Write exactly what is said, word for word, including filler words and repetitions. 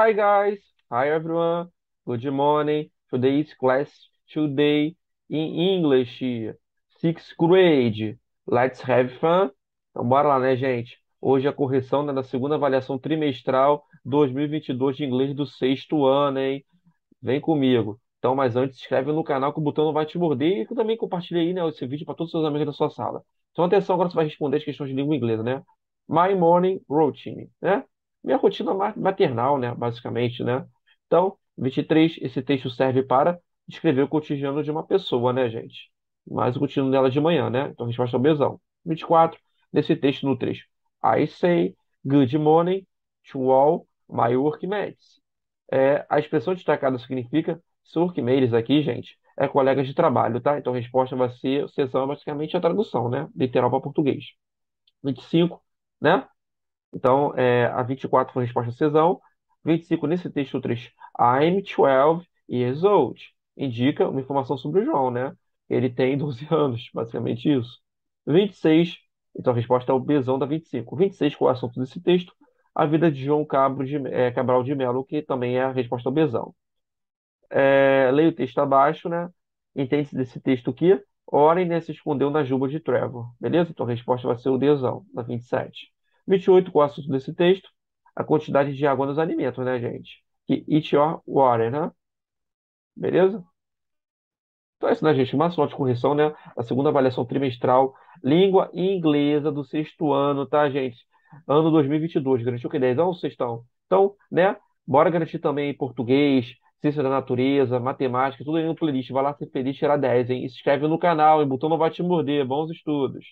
Hi guys, hi everyone, good morning. Today's class today in English, sixth grade. Let's have fun. Então bora lá, né, gente? Hoje a correção, né, da segunda avaliação trimestral dois mil e vinte e dois de inglês do sexto ano, hein? Vem comigo. Então, mas antes, se inscreve no canal que o botão não vai te morder e também compartilha aí, né, esse vídeo para todos os seus amigos da sua sala. Então atenção, agora você vai responder as questões de língua inglesa, né? My morning routine, né? Minha rotina maternal, né, basicamente, né? Então, vinte e três, esse texto serve para descrever o cotidiano de uma pessoa, né, gente? Mas o cotidiano dela de manhã, né? Então, a resposta é o mesão. vinte e quatro, nesse texto no trecho. I say good morning to all my workmates. É, a expressão destacada significa, workmates aqui, gente, é colegas de trabalho, tá? Então, a resposta vai ser, seção é basicamente a tradução, né? Literal para português. vinte e cinco, né? Então, é, a vinte e quatro foi a resposta cesão. vinte e cinco, nesse texto três, I'm twelve years old. Indica uma informação sobre o João, né? Ele tem doze anos, basicamente isso. vinte e seis, então a resposta é o Bzão da vinte e cinco. vinte e seis, qual é o assunto desse texto? A vida de João Cabral de, é, Cabral de Melo, que também é a resposta ao Bzão. É, leio o texto abaixo, né? Entende-se desse texto que Oren, né, se escondeu na juba de Trevor. Beleza? Então a resposta vai ser o Dzão, da vinte e sete. vinte e oito, qual é o assunto desse texto? A quantidade de água nos alimentos, né, gente? Que eat your water, né? Beleza? Então é isso, né, gente? Uma só de correção, né? A segunda avaliação trimestral, língua inglesa do sexto ano, tá, gente? Ano dois mil e vinte e dois, garantiu que dez anos vocês estão. Então, né? Bora garantir também português, ciência da natureza, matemática, tudo aí no playlist. Vai lá ser feliz, tirar dez, hein? E se inscreve no canal, hein? O botão não vai te morder. Bons estudos!